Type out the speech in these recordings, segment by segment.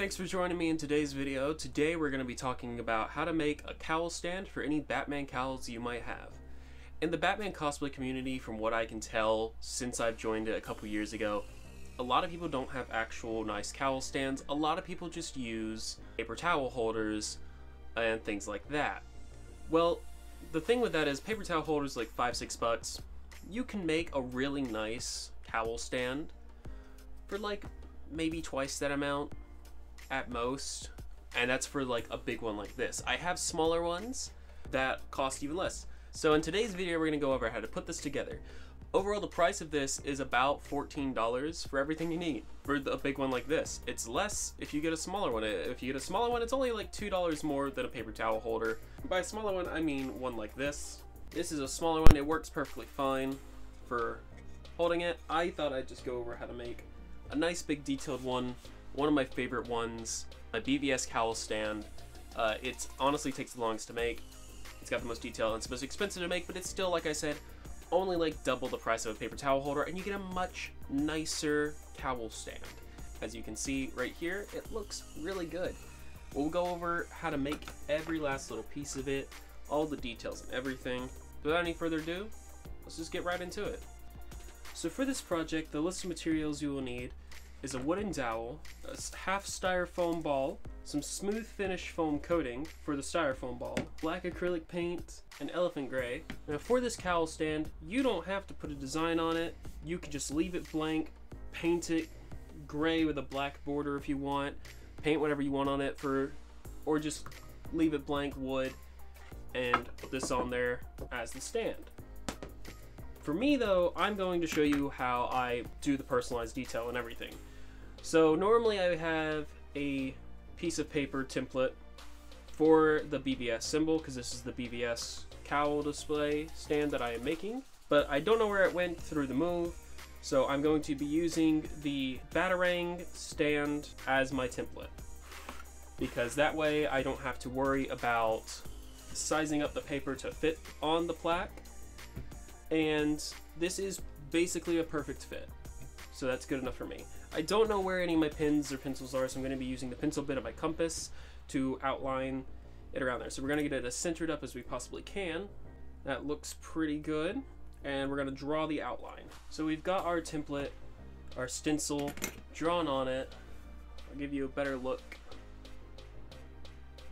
Thanks for joining me in today's video. Today we're going to be talking about how to make a cowl stand for any Batman cowls you might have. In the Batman cosplay community, from what I can tell since I've joined it a couple years ago, a lot of people don't have actual nice cowl stands. A lot of people just use paper towel holders and things like that. Well, the thing with that is paper towel holders like $5, $6. You can make a really nice cowl stand for like maybe twice that amount at most, and that's for like a big one like this. I have smaller ones that cost even less. So in today's video we're gonna go over how to put this together. Overall, the price of this is about $14 for everything you need for a big one like this. It's less if you get a smaller one. If you get a smaller one, it's only like $2 more than a paper towel holder. By a smaller one, I mean one like this. This is a smaller one. It works perfectly fine for holding it. I thought I'd just go over how to make a nice big detailed one. One of my favorite ones, my BVS cowl stand. It honestly takes the longest to make. It's got the most detail and it's the most expensive to make, but it's still, like I said, only like double the price of a paper towel holder, and you get a much nicer cowl stand. As you can see right here, it looks really good. We'll go over how to make every last little piece of it, all the details and everything. Without any further ado, let's just get right into it. So for this project, the list of materials you will need is a wooden dowel, a half styrofoam ball, some smooth finish foam coating for the styrofoam ball, black acrylic paint, and elephant gray. Now for this cowl stand, you don't have to put a design on it. You can just leave it blank, paint it gray with a black border if you want, paint whatever you want on it, or just leave it blank wood and put this on there as the stand. For me though, I'm going to show you how I do the personalized detail and everything. So normally I have a piece of paper template for the BVS symbol, because this is the BVS cowl display stand that I am making, but I don't know where it went through the move, so I'm going to be using the Batarang stand as my template, because that way I don't have to worry about sizing up the paper to fit on the plaque, and this is basically a perfect fit, so that's good enough for me. I don't know where any of my pins or pencils are, so I'm going to be using the pencil bit of my compass to outline it around there. So we're going to get it as centered up as we possibly can. That looks pretty good, and we're going to draw the outline. So we've got our template, our stencil drawn on it. I'll give you a better look.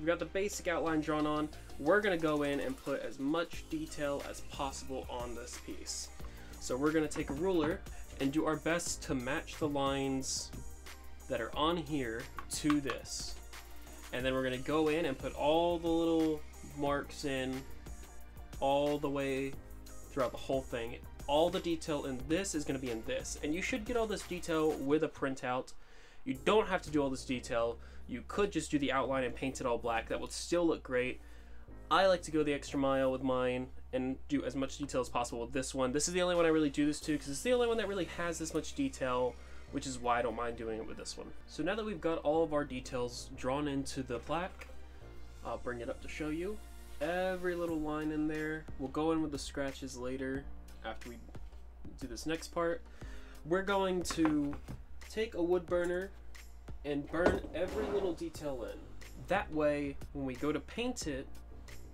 We've got the basic outline drawn on. We're gonna go in and put as much detail as possible on this piece. So we're gonna take a ruler and do our best to match the lines that are on here to this. And then we're gonna go in and put all the little marks in all the way throughout the whole thing. All the detail in this is gonna be in this. And you should get all this detail with a printout. You don't have to do all this detail. You could just do the outline and paint it all black. That would still look great. I like to go the extra mile with mine and do as much detail as possible with this one. This is the only one I really do this to, because it's the only one that really has this much detail, which is why I don't mind doing it with this one. So now that we've got all of our details drawn into the plaque, I'll bring it up to show you. Every little line in there. We'll go in with the scratches later after we do this next part. We're going to take a wood burner and burn every little detail in. That way, when we go to paint it,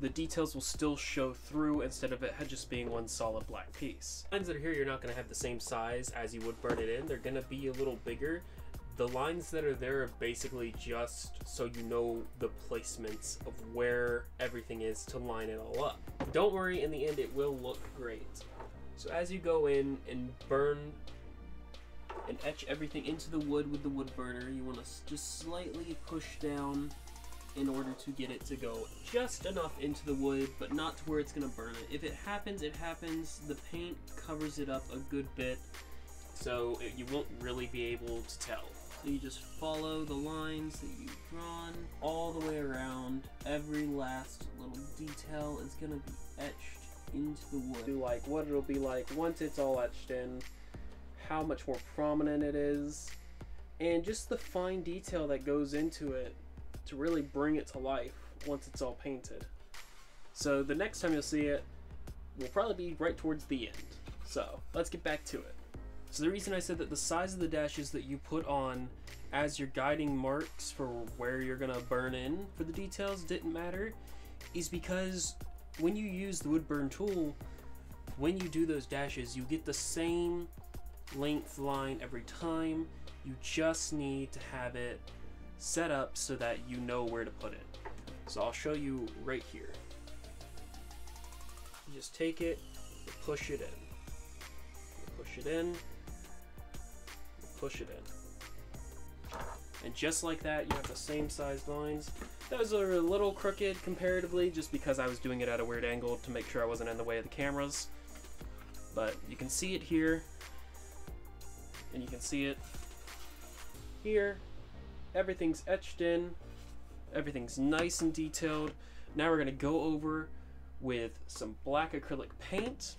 the details will still show through instead of it just being one solid black piece. The lines that are here, you're not gonna have the same size as you would burn it in. They're gonna be a little bigger. The lines that are there are basically just so you know the placements of where everything is to line it all up. Don't worry, in the end, it will look great. So as you go in and burn and etch everything into the wood with the wood burner, you wanna just slightly push down in order to get it to go just enough into the wood, but not to where it's gonna burn it. If it happens, it happens. The paint covers it up a good bit, so you won't really be able to tell. So you just follow the lines that you've drawn all the way around. Every last little detail is gonna be etched into the wood. Do like what it'll be like once it's all etched in, how much more prominent it is, and just the fine detail that goes into it to really bring it to life once it's all painted. So the next time you'll see it will probably be right towards the end. So let's get back to it. So the reason I said that the size of the dashes that you put on as your guiding marks for where you're gonna burn in for the details didn't matter is because when you use the wood burn tool, when you do those dashes, you get the same length line every time. You just need to have it set up so that you know where to put it. So I'll show you right here. You just take it, push it in, push it in, push it in. And just like that, you have the same sized lines. Those are a little crooked comparatively, just because I was doing it at a weird angle to make sure I wasn't in the way of the cameras. But you can see it here, and you can see it here. Everything's etched in, everything's nice and detailed. Now we're gonna go over with some black acrylic paint,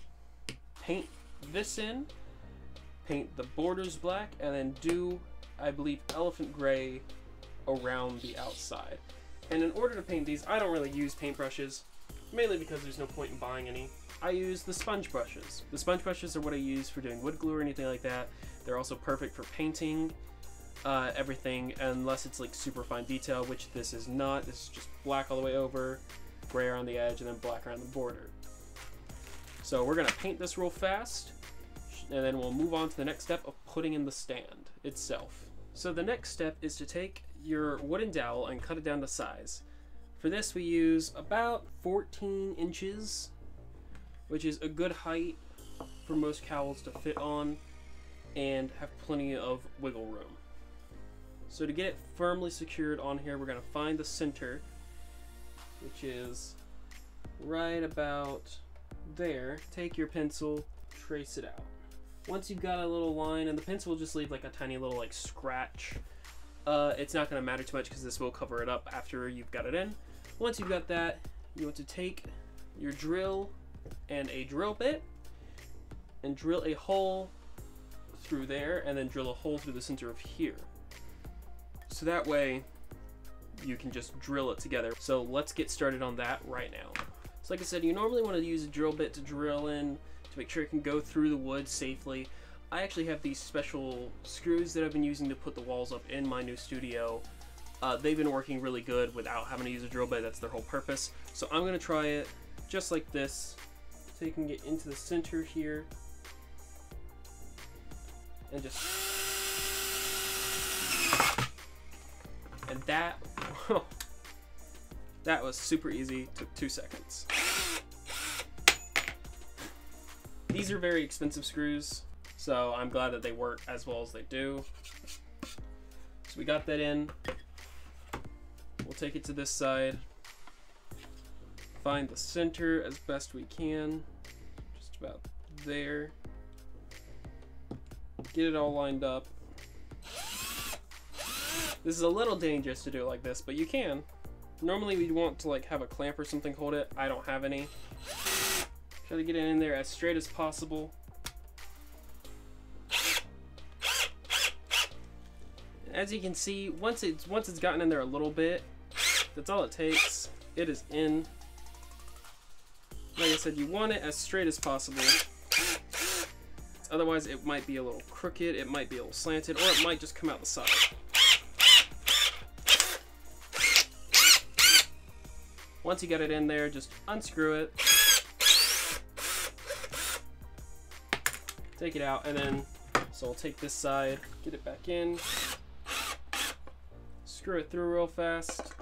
paint this in, paint the borders black, and then do, I believe, elephant gray around the outside. And in order to paint these, I don't really use paintbrushes, mainly because there's no point in buying any. I use the sponge brushes. The sponge brushes are what I use for doing wood glue or anything like that. They're also perfect for painting everything, unless it's like super fine detail, which this is not. This is just black all the way over, gray around the edge, and then black around the border. So we're gonna paint this real fast, and then we'll move on to the next step of putting in the stand itself. So the next step is to take your wooden dowel and cut it down to size. For this we use about 14 inches, which is a good height for most cowls to fit on and have plenty of wiggle room. So to get it firmly secured on here, we're gonna find the center, which is right about there. Take your pencil, trace it out. Once you've got a little line, and the pencil will just leave like a tiny little like scratch, it's not gonna matter too much because this will cover it up after you've got it in. Once you've got that, you want to take your drill and a drill bit and drill a hole through there, and then drill a hole through the center of here. So that way you can just drill it together. So let's get started on that right now. So like I said, you normally want to use a drill bit to drill in to make sure it can go through the wood safely. I actually have these special screws that I've been using to put the walls up in my new studio. They've been working really good without having to use a drill bit. That's their whole purpose. So I'm going to try it just like this, taking it into the center here and just... And that, whoa, that was super easy, took 2 seconds. These are very expensive screws, so I'm glad that they work as well as they do. So we got that in. We'll take it to this side. Find the center as best we can, just about there. Get it all lined up. This is a little dangerous to do it like this, but you can. Normally we'd want to like have a clamp or something hold it. I don't have any. Try to get it in there as straight as possible. As you can see, once it's gotten in there a little bit, that's all it takes. It is in. Like I said, you want it as straight as possible. Otherwise it might be a little crooked, it might be a little slanted, or it might just come out the side. Once you get it in there, just unscrew it, take it out, and then, so I'll take this side, get it back in, screw it through real fast,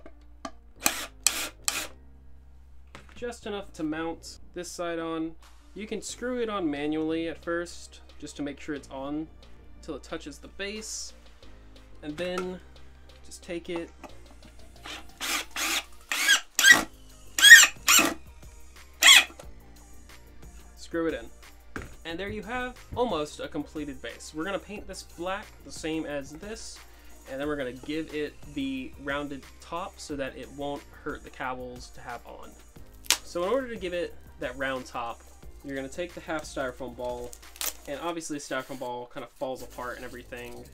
just enough to mount this side on. You can screw it on manually at first, just to make sure it's on until it touches the base, and then just take it, screw it in. And there you have almost a completed base. We're gonna paint this black the same as this, and then we're gonna give it the rounded top so that it won't hurt the cowls to have on. So in order to give it that round top, you're gonna take the half styrofoam ball, and obviously styrofoam ball kind of falls apart and everything,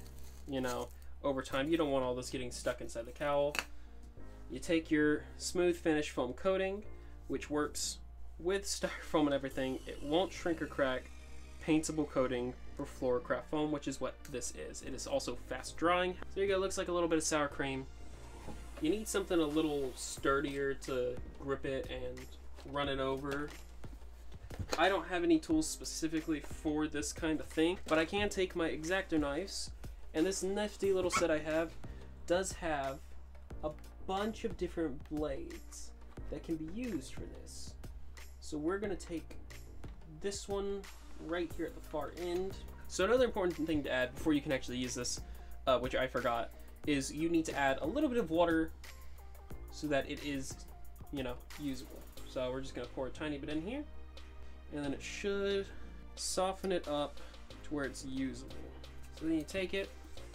you know, over time. You don't want all this getting stuck inside the cowl. You take your smooth finish foam coating, which works with styrofoam and everything. It won't shrink or crack, paintable coating for Floorcraft foam, which is what this is. It is also fast drying. So there you go, looks like a little bit of sour cream. You need something a little sturdier to grip it and run it over. I don't have any tools specifically for this kind of thing, but I can take my X-Acto knives, and this nifty little set I have does have a bunch of different blades that can be used for this. So we're gonna take this one right here at the far end. So another important thing to add before you can actually use this, which I forgot, is you need to add a little bit of water so that it is, you know, usable. So we're just gonna pour a tiny bit in here, and then it should soften it up to where it's usable. So then you take it,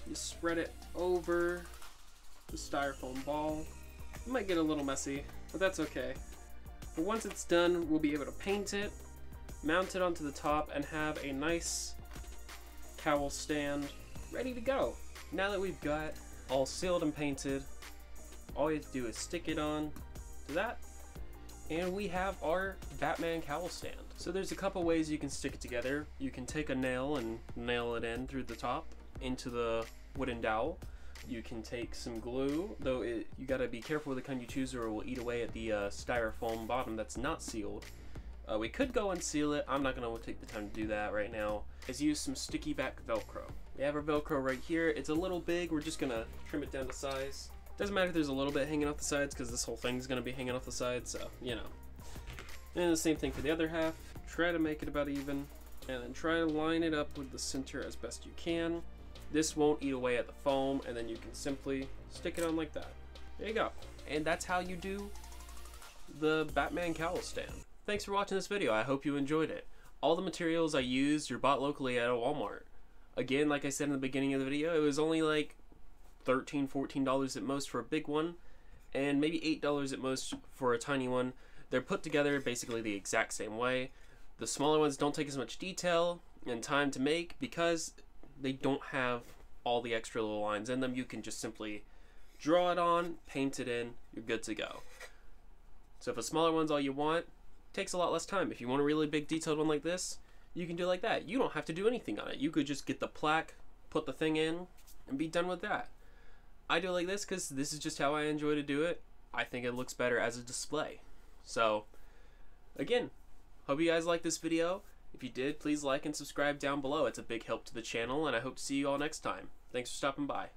you spread it over the styrofoam ball. It might get a little messy, but that's okay. But once it's done, we'll be able to paint it, mount it onto the top, and have a nice cowl stand ready to go. Now that we've got all sealed and painted, all you have to do is stick it on to that, and we have our Batman cowl stand. So there's a couple ways you can stick it together. You can take a nail and nail it in through the top into the wooden dowel. You can take some glue, though you gotta be careful with the kind you choose, or it will eat away at the styrofoam bottom that's not sealed. We could go unseal it. I'm not gonna take the time to do that right now. Is use some sticky back Velcro. We have our Velcro right here. It's a little big. We're just gonna trim it down to size. Doesn't matter if there's a little bit hanging off the sides, because this whole thing's gonna be hanging off the sides, so, you know. And the same thing for the other half. Try to make it about even, and then try to line it up with the center as best you can. This won't eat away at the foam, and then you can simply stick it on like that. There you go. And that's how you do the Batman cowl stand. Thanks for watching this video. I hope you enjoyed it. All the materials I used are bought locally at a Walmart. Again, like I said in the beginning of the video, it was only like $13, $14 at most for a big one, and maybe $8 at most for a tiny one. They're put together basically the exact same way. The smaller ones don't take as much detail and time to make because they don't have all the extra little lines in them. You can just simply draw it on, paint it in, you're good to go. So if a smaller one's all you want, it takes a lot less time. If you want a really big detailed one like this, you can do it like that. You don't have to do anything on it. You could just get the plaque, put the thing in, and be done with that. I do it like this because this is just how I enjoy to do it. I think it looks better as a display. So, again, hope you guys liked this video. If you did, please like and subscribe down below. It's a big help to the channel, and I hope to see you all next time. Thanks for stopping by.